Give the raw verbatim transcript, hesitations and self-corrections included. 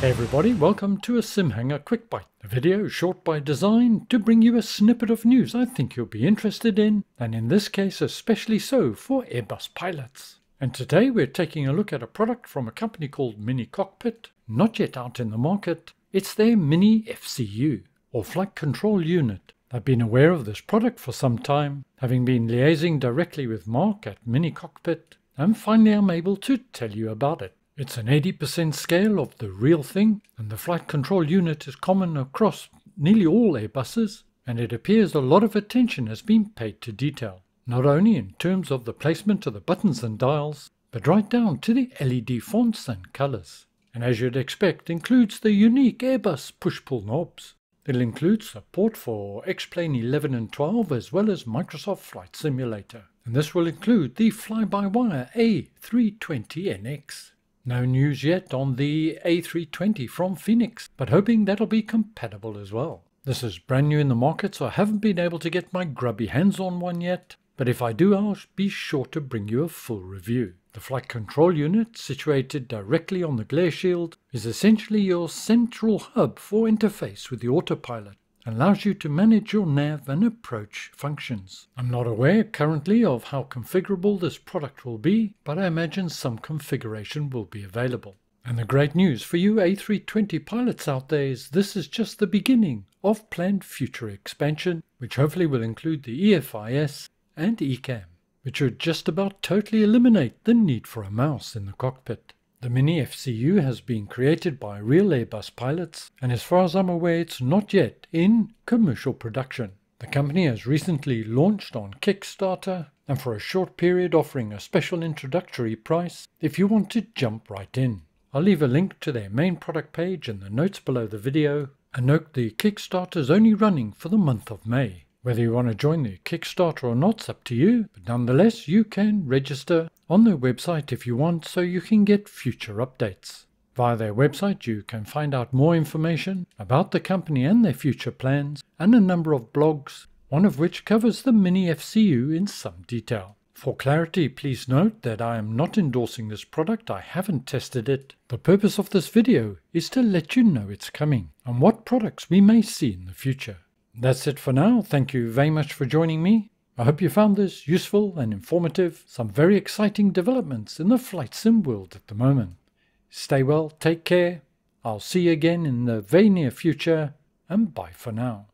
Hey everybody, welcome to a SimHanger Quick Bite, a video short by design to bring you a snippet of news I think you'll be interested in, and in this case especially so for Airbus pilots. And today we're taking a look at a product from a company called Mini Cockpit, not yet out in the market. It's their Mini F C U, or Flight Control Unit. I've been aware of this product for some time, having been liaising directly with Mark at Mini Cockpit, and finally I'm able to tell you about it. It's an eighty percent scale of the real thing, and the flight control unit is common across nearly all Airbuses, and it appears a lot of attention has been paid to detail, not only in terms of the placement of the buttons and dials, but right down to the L E D fonts and colours. And as you'd expect, includes the unique Airbus push-pull knobs. It'll include support for X-Plane eleven and twelve as well as Microsoft Flight Simulator, and this will include the fly-by-wire A three twenty N X. No news yet on the A three twenty from Phoenix, but hoping that'll be compatible as well. This is brand new in the market, so I haven't been able to get my grubby hands on one yet, but if I do, I'll be sure to bring you a full review. The flight control unit, situated directly on the glare shield, is essentially your central hub for interface with the autopilot, and allows you to manage your nav and approach functions. I'm not aware currently of how configurable this product will be, but I imagine some configuration will be available. And the great news for you A three twenty pilots out there is this is just the beginning of planned future expansion, which hopefully will include the E F I S and ECAM, which would just about totally eliminate the need for a mouse in the cockpit. The Mini F C U has been created by real Airbus pilots, and as far as I'm aware it's not yet in commercial production. The company has recently launched on Kickstarter, and for a short period offering a special introductory price if you want to jump right in. I'll leave a link to their main product page in the notes below the video, and note the Kickstarter is only running for the month of May. Whether you want to join the Kickstarter or not is up to you, but nonetheless you can register on their website if you want, so you can get future updates. Via their website you can find out more information about the company and their future plans, and a number of blogs, one of which covers the Mini F C U in some detail. For clarity, please note that I am not endorsing this product, I haven't tested it. The purpose of this video is to let you know it's coming, and what products we may see in the future. That's it for now, thank you very much for joining me. I hope you found this useful and informative. Some very exciting developments in the flight sim world at the moment. Stay well, take care, I'll see you again in the very near future, and bye for now.